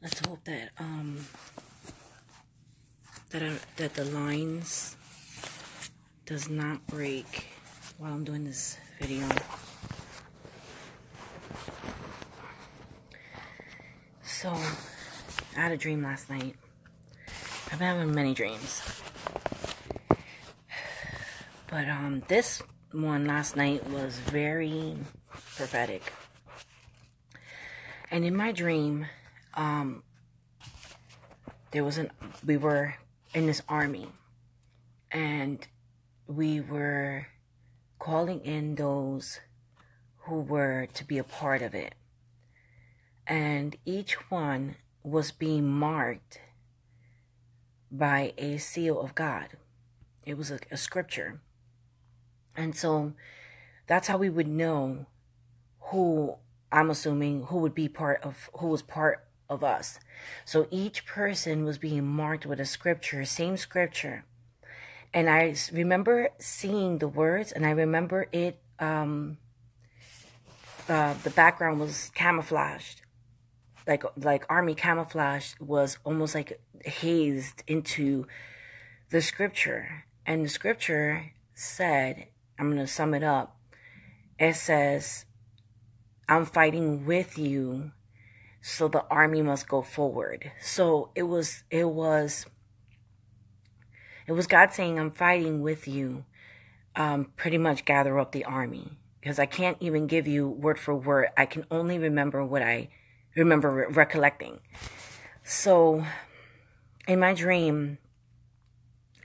Let's hope that that the lines does not break while I'm doing this video. So, I had a dream last night. I've been having many dreams. But this one last night was very prophetic. And in my dream, we were in this army, and we were calling in those who were to be a part of it. And each one was being marked by a seal of God. It was a scripture. And so that's how we would know who, I'm assuming, who was part of us. So each person was being marked with a scripture, same scripture. And I remember seeing the words, and I remember it, the background was camouflaged. Like army camouflage was almost like hazed into the scripture. And the scripture said, I'm going to sum it up. It says, I'm fighting with you, so the army must go forward. So it was God saying, I'm fighting with you. Pretty much gather up the army, because I can't even give you word for word. I can only remember what I remember recollecting. So in my dream,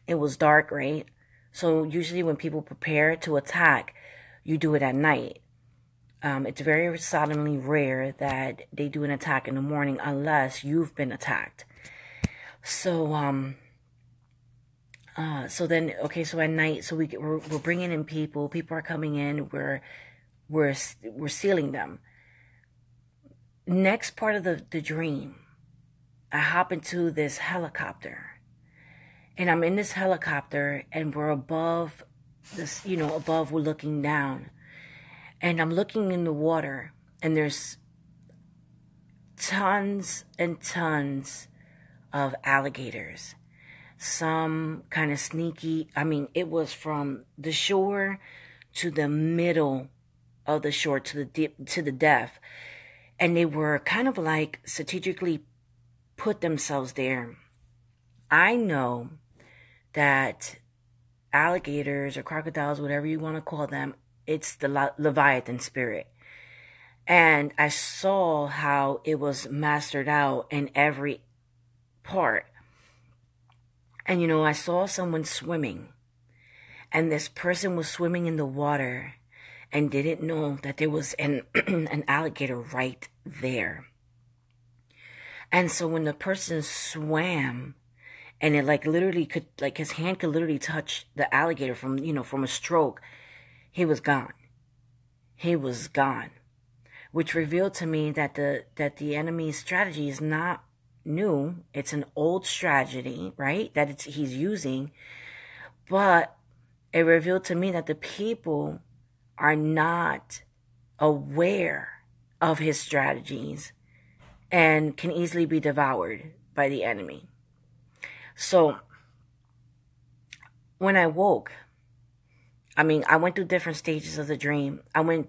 it was dark, right? So usually when people prepare to attack, you do it at night. It's very seldomly rare that they do an attack in the morning unless you've been attacked. So so at night, so we're bringing in people. People are coming in. We're sealing them. Next part of the dream, I hop into this helicopter, and I'm in this helicopter, and we're above this, we're looking down, and I'm looking in the water, and there's tons and tons of alligators, some kind of sneaky. I mean, it was from the shore to the middle of the shore to the deep, to the depth. And they were kind of like strategically put themselves there. I know that alligators or crocodiles, whatever you want to call them, it's the Leviathan spirit. And I saw how it was mastered out in every part. And, I saw someone swimming. And this person was swimming in the water and didn't know that there was an alligator right there. And so when the person swam, and it his hand could literally touch the alligator from a stroke, he was gone. Which revealed to me that the enemy's strategy is not new. It's an old strategy, right? That he's using. But it revealed to me that the people are not aware of his strategies and can easily be devoured by the enemy. So when I woke, I went through different stages of the dream. And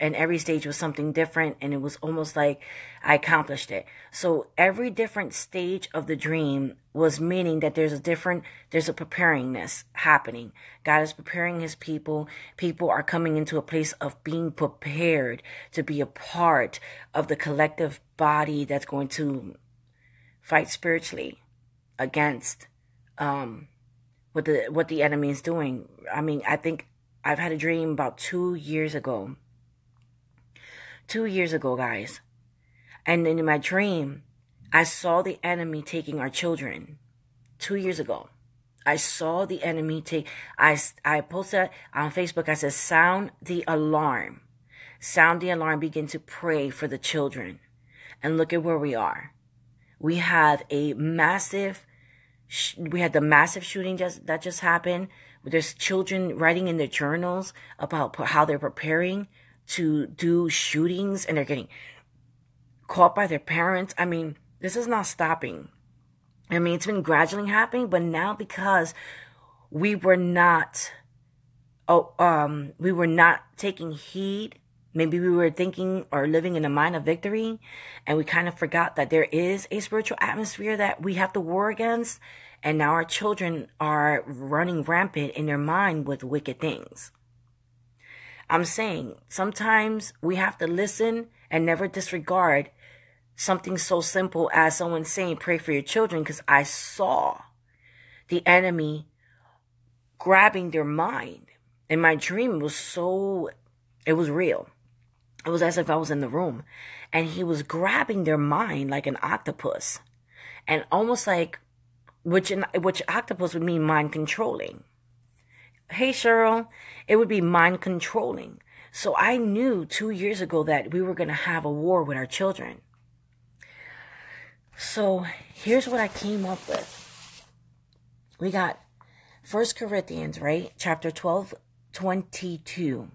every stage was something different, and it was almost like I accomplished it. So every different stage of the dream was meaning that there's a preparingness happening. God is preparing his people. People are coming into a place of being prepared to be a part of the collective body that's going to fight spiritually against what the enemy is doing. I think I've had a dream about 2 years ago. 2 years ago, guys. And in my dream, I saw the enemy taking our children. 2 years ago, I saw the enemy take. I posted on Facebook. I said, "Sound the alarm! Sound the alarm! Begin to pray for the children." And look at where we are. We have a massive. We had the massive shooting that just happened. There's children writing in their journals about how they're preparing to do shootings, and they're getting caught by their parents. I mean, this is not stopping. I mean, it's been gradually happening, but now because we were not taking heed. Maybe we were thinking or living in a mind of victory, and we kind of forgot that there is a spiritual atmosphere that we have to war against, and now our children are running rampant in their mind with wicked things. I'm saying sometimes we have to listen and never disregard something so simple as someone saying, pray for your children, because I saw the enemy grabbing their mind. And my dream was so, it was real. It was as if I was in the room, and he was grabbing their mind like an octopus, and almost like, which octopus would mean mind controlling. Hey, Cheryl, it would be mind controlling. So I knew 2 years ago that we were going to have a war with our children. So here's what I came up with. We got First Corinthians, right? Chapter 12:22.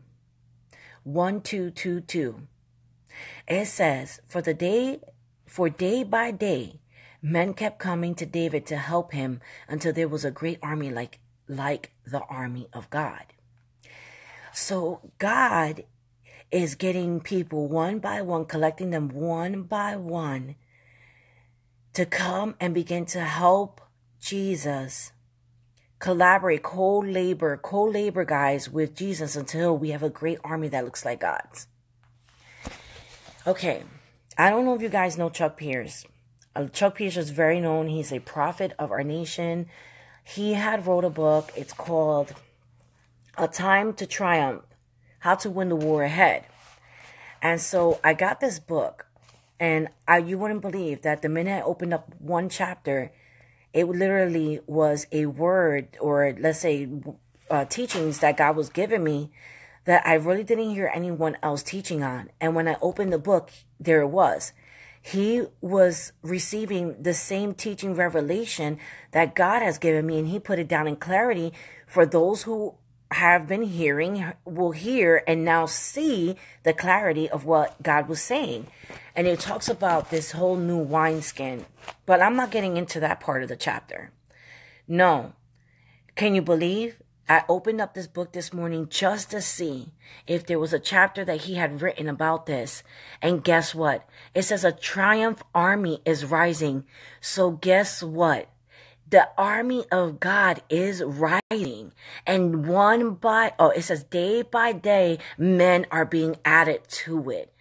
1:2:2:2. It says, for day by day, men kept coming to David to help him until there was a great army like the army of God. So God is getting people one by one, collecting them one by one to come and begin to help Jesus. Collaborate, co-labor, guys, with Jesus until we have a great army that looks like God's. Okay, I don't know if you guys know Chuck Pierce. Chuck Pierce is very known. He's a prophet of our nation. He had wrote a book. It's called A Time to Triumph, How to Win the War Ahead. And so I got this book, and you wouldn't believe that the minute I opened up one chapter, it literally was a word, or let's say teachings that God was giving me that I really didn't hear anyone else teaching on. And when I opened the book, there it was. He was receiving the same teaching revelation that God has given me, and he put it down in clarity for those who have been hearing, will hear and now see the clarity of what God was saying. And it talks about this whole new wineskin, but I'm not getting into that part of the chapter. No. Can you believe? I opened up this book this morning just to see if there was a chapter that he had written about this. And guess what? It says a triumph army is rising. So guess what? The army of God is rising, and it says day by day, men are being added to it.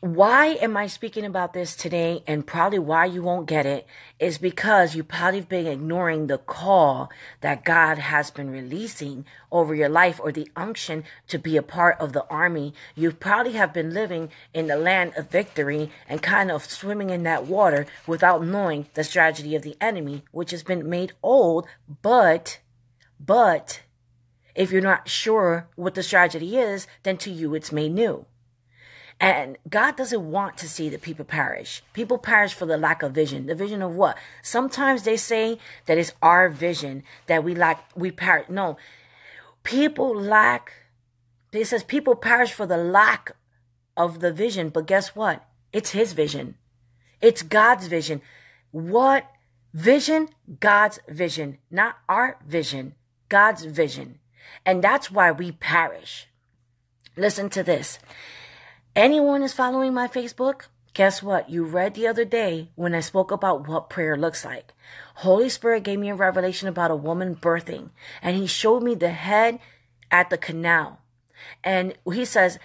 Why am I speaking about this today, and probably why you won't get it, is because you probably have been ignoring the call that God has been releasing over your life, or the unction to be a part of the army. You probably have been living in the land of victory and kind of swimming in that water without knowing the strategy of the enemy, which has been made old, but if you're not sure what the strategy is, then to you it's made new. And God doesn't want to see that people perish. People perish for the lack of vision. The vision of what? Sometimes they say that it's our vision that we lack, we perish. No, people lack, it says people perish for the lack of the vision. But guess what? It's his vision. It's God's vision. What vision? God's vision, not our vision, God's vision. And that's why we perish. Listen to this. Anyone is following my Facebook? Guess what? You read the other day when I spoke about what prayer looks like. Holy Spirit gave me a revelation about a woman birthing, and he showed me the head at the canal. And he was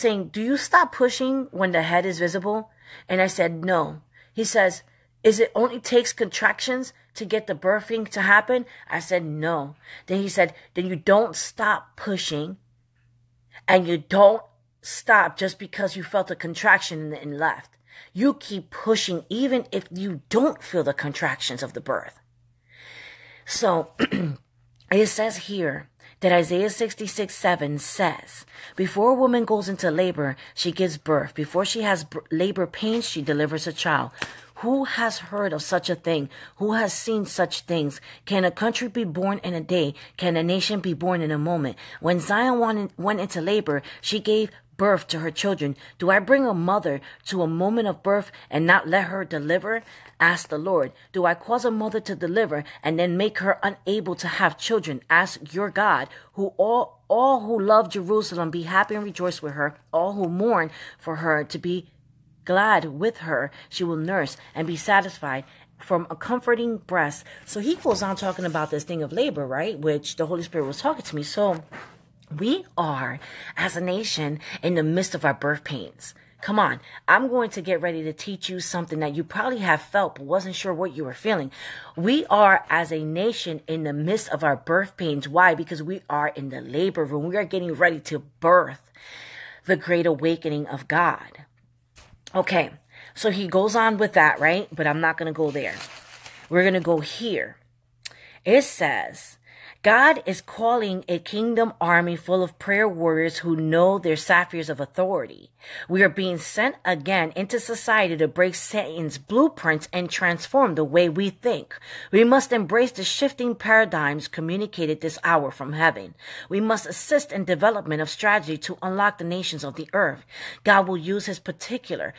saying, do you stop pushing when the head is visible? And I said, no. He says, is it only takes contractions to get the birthing to happen? I said, no. Then he said, then you don't stop pushing, and you don't stop just because you felt a contraction and left. You keep pushing even if you don't feel the contractions of the birth. So it says here that Isaiah 66:7 says, before a woman goes into labor, she gives birth. Before she has labor pains, she delivers a child. Who has heard of such a thing? Who has seen such things? Can a country be born in a day? Can a nation be born in a moment? When Zion went into labor, she gave birth to her children? Do I bring a mother to a moment of birth and not let her deliver? Ask the Lord. Do I cause a mother to deliver and then make her unable to have children? Ask your God, who all who love Jerusalem, be happy and rejoice with her. All who mourn for her, to be glad with her. She will nurse and be satisfied from a comforting breast. So he goes on talking about this thing of labor, right? Which the Holy Spirit was talking to me. So we are, as a nation, in the midst of our birth pains. Come on, I'm going to get ready to teach you something that you probably have felt but wasn't sure what you were feeling. We are, as a nation, in the midst of our birth pains. Why? Because we are in the labor room. We are getting ready to birth the great awakening of God. Okay, so he goes on with that, right? But I'm not going to go there. We're going to go here. It says, God is calling a kingdom army full of prayer warriors who know their sapphires of authority. We are being sent again into society to break Satan's blueprints and transform the way we think. We must embrace the shifting paradigms communicated this hour from heaven. We must assist in development of strategy to unlock the nations of the earth. God will use his peculiar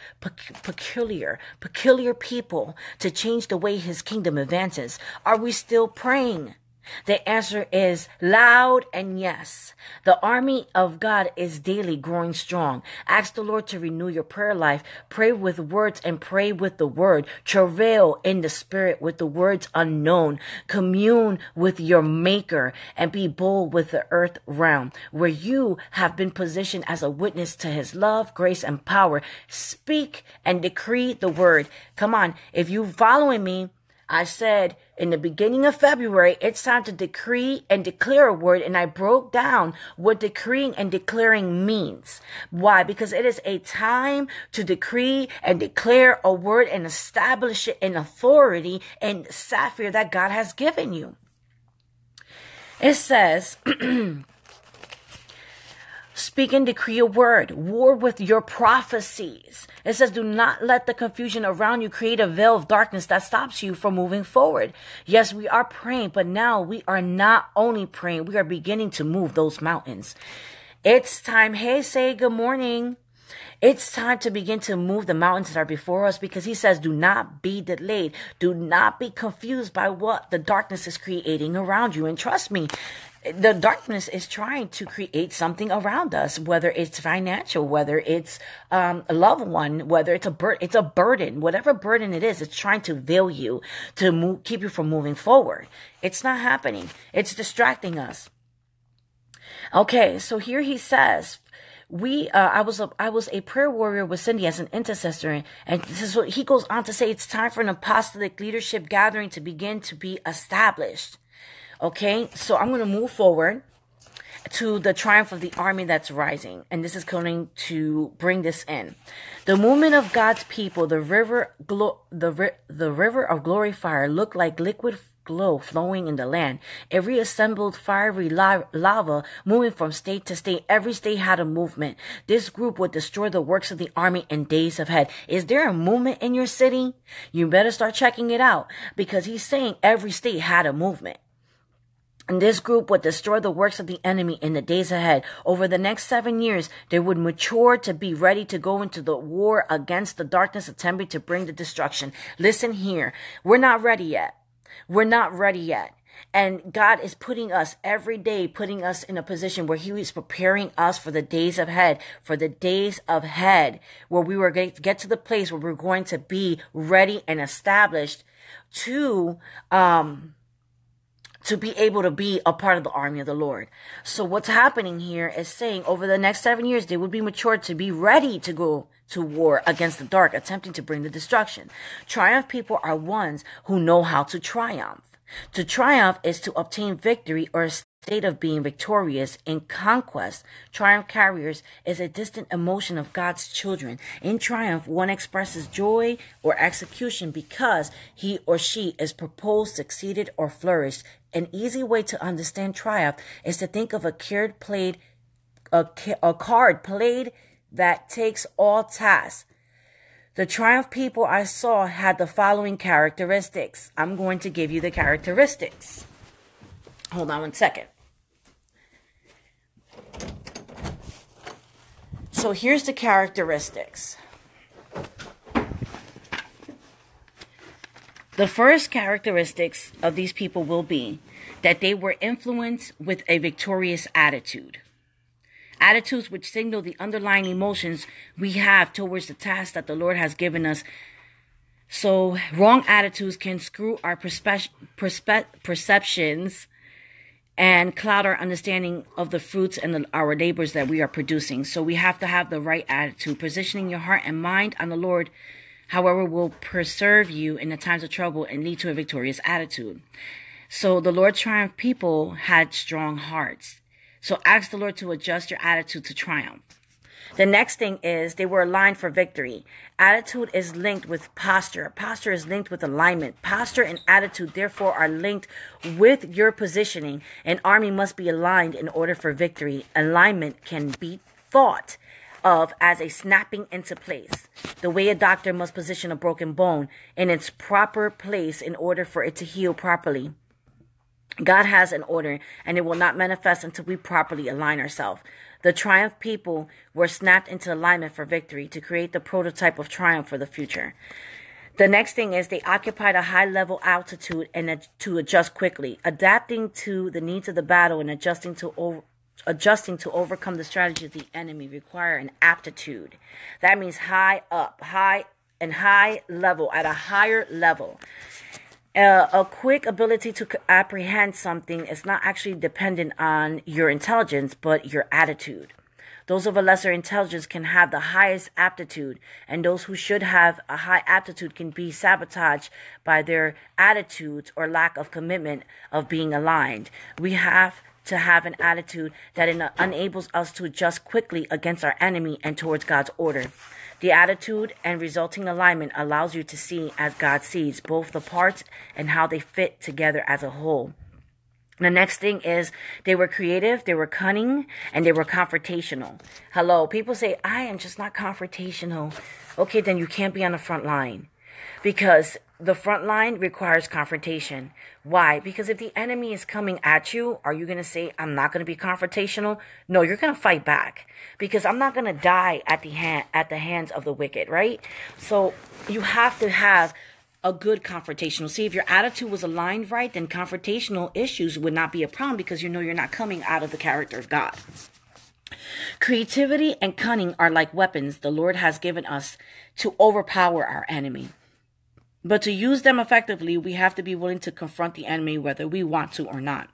people to change the way his kingdom advances. Are we still praying? The answer is loud and yes. The army of God is daily growing strong. Ask the Lord to renew your prayer life. Pray with words and pray with the word. Travail in the spirit with the words unknown. Commune with your maker and be bold with the earth realm, where you have been positioned as a witness to his love, grace, and power. Speak and decree the word. Come on, if you're following me, I said in the beginning of February, it's time to decree and declare a word. And I broke down what decreeing and declaring means. Why? Because it is a time to decree and declare a word and establish it in authority and sapphire that God has given you. It says, speak and decree a word. War with your prophecies. It says, do not let the confusion around you create a veil of darkness that stops you from moving forward. Yes, we are praying, but now we are not only praying. We are beginning to move those mountains. It's time. Hey, say good morning. It's time to begin to move the mountains that are before us, because he says, do not be delayed. Do not be confused by what the darkness is creating around you. And trust me, the darkness is trying to create something around us, whether it's financial, whether it's a loved one, whether it's a burden, whatever burden it is, it's trying to veil you, to keep you from moving forward. It's not happening. It's distracting us. Okay, so here he says, I was a prayer warrior with Cindy as an intercessor, and this is what he goes on to say. It's time for an apostolic leadership gathering to begin to be established. Okay, so I'm going to move forward to the triumph of the army that's rising. And this is going to bring this in. The movement of God's people, the river of glory fire, looked like liquid glow flowing in the land. It reassembled fiery lava moving from state to state. Every state had a movement. This group would destroy the works of the army in days ahead. Is there a movement in your city? You better start checking it out, because he's saying every state had a movement. And this group would destroy the works of the enemy in the days ahead. Over the next 7 years, they would mature to be ready to go into the war against the darkness attempting to bring the destruction. Listen here. We're not ready yet. We're not ready yet. And God is putting us every day, putting us in a position where he is preparing us for the days ahead, where we were going to get to the place where we're going to be ready and established to be able to be a part of the army of the Lord. So what's happening here is saying over the next 7 years, they would be matured to be ready to go to war against the dark, attempting to bring the destruction. Triumph people are ones who know how to triumph. To triumph is to obtain victory or a state of being victorious in conquest. Triumph carriers is a distant emotion of God's children. In triumph, one expresses joy or execution because he or she is proposed, succeeded, or flourished. An easy way to understand triumph is to think of a card played that takes all tasks. The triumph people I saw had the following characteristics. I'm going to give you the characteristics. Hold on one second. So here's the characteristics. The first characteristics of these people will be that they were influenced with a victorious attitude. Attitudes which signal the underlying emotions we have towards the task that the Lord has given us. So wrong attitudes can screw our perceptions and cloud our understanding of the fruits and our labors that we are producing. So we have to have the right attitude. Positioning your heart and mind on the Lord, however, will preserve you in the times of trouble and lead to a victorious attitude. So the Lord triumphed people had strong hearts. So ask the Lord to adjust your attitude to triumph. The next thing is they were aligned for victory. Attitude is linked with posture. Posture is linked with alignment. Posture and attitude, therefore, are linked with your positioning. An army must be aligned in order for victory. Alignment can be thought of as a snapping into place. The way a doctor must position a broken bone in its proper place in order for it to heal properly. God has an order, and it will not manifest until we properly align ourselves. The triumph people were snapped into alignment for victory to create the prototype of triumph for the future. The next thing is they occupied a high level altitude and to adjust quickly, adapting to the needs of the battle and adjusting to overcome the strategy of the enemy require an aptitude. That means high level. A quick ability to apprehend something is not actually dependent on your intelligence, but your attitude. Those of a lesser intelligence can have the highest aptitude, and those who should have a high aptitude can be sabotaged by their attitudes or lack of commitment of being aligned. We have to have an attitude that enables us to adjust quickly against our enemy and towards God's order. The attitude and resulting alignment allows you to see as God sees, both the parts and how they fit together as a whole. The next thing is they were creative, they were cunning, and they were confrontational. Hello, people say, I am just not confrontational. Okay, then you can't be on the front line, because the front line requires confrontation. Why? Because if the enemy is coming at you, are you going to say, I'm not going to be confrontational? No, you're going to fight back, because I'm not going to die at the hands of the wicked, right? So you have to have a good confrontational. See, if your attitude was aligned right, then confrontational issues would not be a problem, because you know you're not coming out of the character of God. Creativity and cunning are like weapons the Lord has given us to overpower our enemy. But to use them effectively, we have to be willing to confront the enemy, whether we want to or not.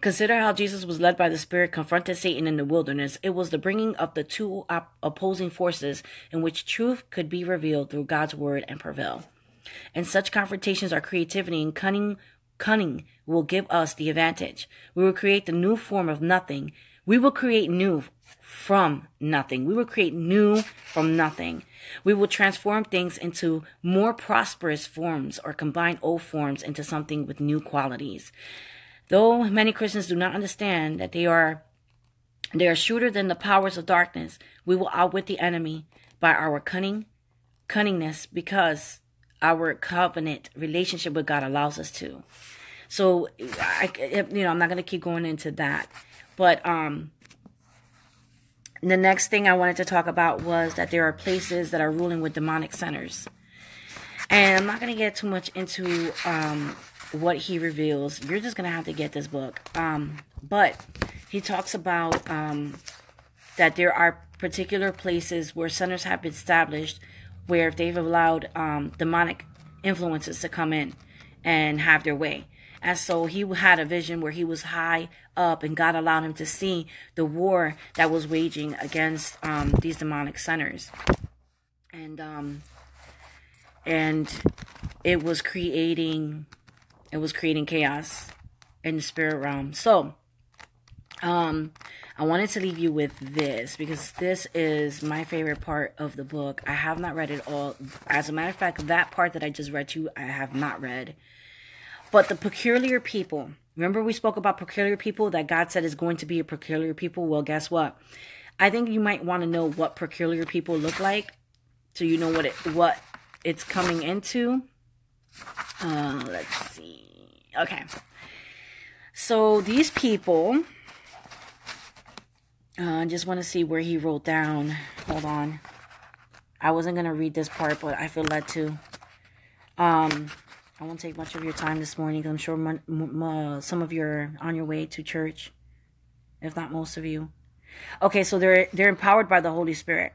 Consider how Jesus was led by the Spirit, confronted Satan in the wilderness. It was the bringing of the two opposing forces in which truth could be revealed through God's word and prevail. And such confrontations are creativity and cunning. Cunning will give us the advantage. We will create the new form of nothing. We will create new from nothing. We will create new from nothing. We will transform things into more prosperous forms, or combine old forms into something with new qualities. Though many Christians do not understand that they are shrewder than the powers of darkness, we will outwit the enemy by our cunningness, because our covenant relationship with God allows us to. So, I'm not going to keep going into that, but the next thing I wanted to talk about was that there are places that are ruling with demonic centers. And I'm not going to get too much into what he reveals. You're just going to have to get this book. But he talks about that there are particular places where centers have been established where if they've allowed demonic influences to come in and have their way. And so he had a vision where he was high up, and God allowed him to see the war that was waging against these demonic centers. And it was creating chaos in the spirit realm. So I wanted to leave you with this, because this is my favorite part of the book. I have not read it all. As a matter of fact, that part that I just read to you, I have not read. But the peculiar people, remember we spoke about peculiar people, that God said is going to be a peculiar people? Well, guess what? I think you might want to know what peculiar people look like, so you know what it's coming into. Let's see. Okay. So these people I just want to see where he wrote down. Hold on. I wasn't going to read this part, but I feel led to. I won't take much of your time this morning, because I'm sure some of you are on your way to church, if not most of you. Okay, so they're empowered by the Holy Spirit.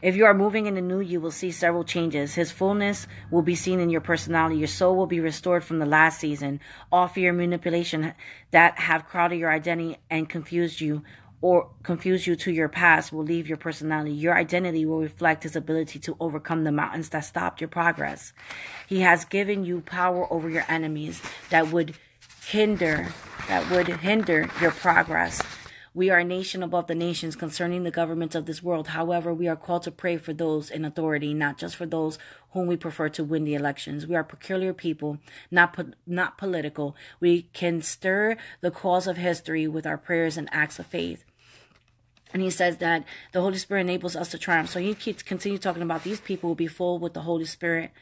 If you are moving in the new, you will see several changes. His fullness will be seen in your personality. Your soul will be restored from the last season. All fear and manipulation that have crowded your identity and confused you to your past will leave your personality. Your identity will reflect his ability to overcome the mountains that stopped your progress. He has given you power over your enemies that would hinder your progress. We are a nation above the nations concerning the governments of this world. However, we are called to pray for those in authority, not just for those whom we prefer to win the elections. We are peculiar people, not political. We can stir the cause of history with our prayers and acts of faith. And he says that the Holy Spirit enables us to triumph. So he keeps continue talking about these people will be full with the Holy Spirit,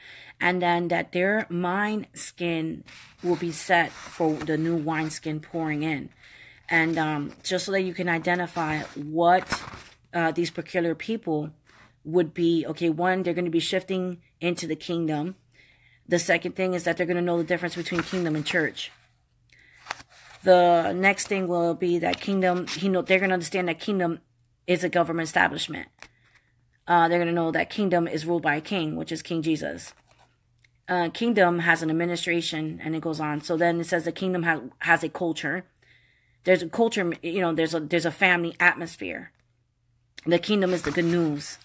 and then that their mind skin will be set for the new wineskin pouring in. And just so that you can identify what these peculiar people would be. Okay, one, they're going to be shifting into the kingdom. The second thing is that they're going to know the difference between kingdom and church. The next thing will be that kingdom, they're going to understand that kingdom is a government establishment. They're going to know that kingdom is ruled by a king, which is King Jesus. Kingdom has an administration, and it goes on. So then it says the kingdom has a culture. There's a culture, there's a family atmosphere. The kingdom is the good news.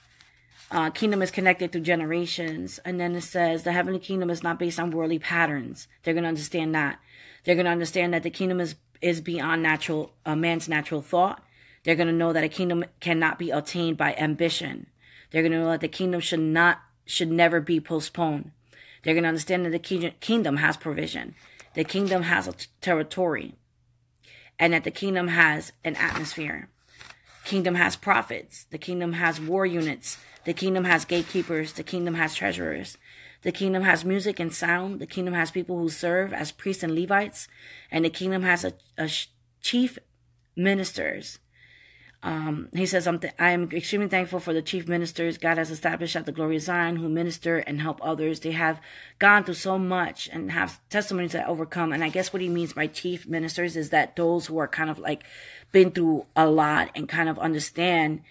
Kingdom is connected through generations. And then it says the heavenly kingdom is not based on worldly patterns. They're going to understand that. They're going to understand that the kingdom is beyond man's natural thought. They're going to know that a kingdom cannot be attained by ambition. They're going to know that the kingdom should never be postponed. They're going to understand that the kingdom has provision. The kingdom has a territory. And that the kingdom has an atmosphere. Kingdom has prophets. The kingdom has war units. The kingdom has gatekeepers. The kingdom has treasurers. The kingdom has music and sound. The kingdom has people who serve as priests and Levites. And the kingdom has a chief ministers. He says, I am extremely thankful for the chief ministers God has established at the glory of Zion, who minister and help others. They have gone through so much and have testimonies that overcome. And I guess what he means by chief ministers is that those who are kind of like been through a lot and kind of understand,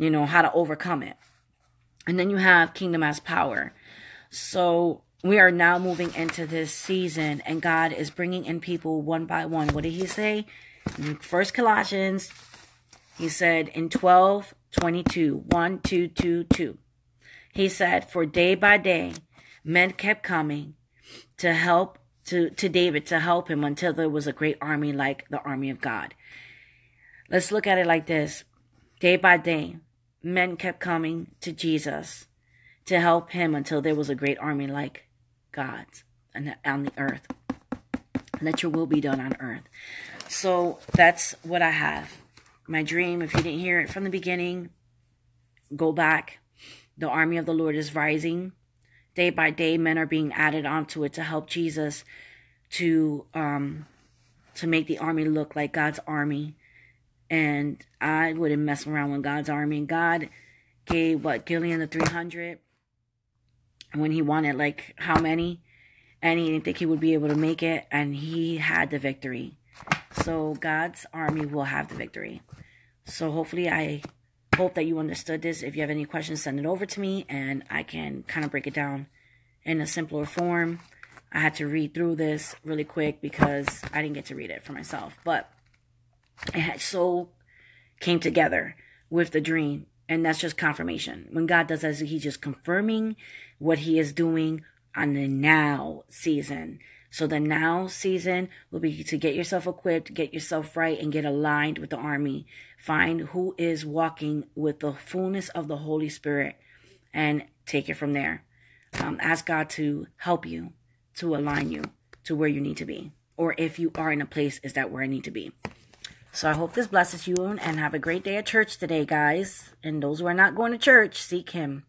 how to overcome it. And then you have kingdom as power. So we are now moving into this season, and God is bringing in people one by one. What did he say? First Corinthians. He said in 12:22, 1, 2, 2, 2. He said, for day by day, men kept coming to help to David, to help him, until there was a great army like the army of God. Let's look at it like this. Day by day, men kept coming to Jesus to help him until there was a great army like God's on the earth. Let your will be done on earth. So that's what I have. My dream, if you didn't hear it from the beginning, go back. The army of the Lord is rising. Day by day, men are being added onto it to help Jesus to make the army look like God's army. And I wouldn't mess around with God's army. God gave, Gideon the 300 when he wanted, how many? And he didn't think he would be able to make it, and he had the victory. So God's army will have the victory. So hopefully, I hope that you understood this. If you have any questions, send it over to me, and I can kind of break it down in a simpler form. I had to read through this really quick because I didn't get to read it for myself. But it so came together with the dream, and that's just confirmation. When God does that, he's just confirming what he is doing on the now season. So the now season will be to get yourself equipped, get yourself right, and get aligned with the army. Find who is walking with the fullness of the Holy Spirit and take it from there. Ask God to help you, to align you to where you need to be. Or if you are in a place, is that where I need to be? So I hope this blesses you, and have a great day at church today, guys. And those who are not going to church, seek him.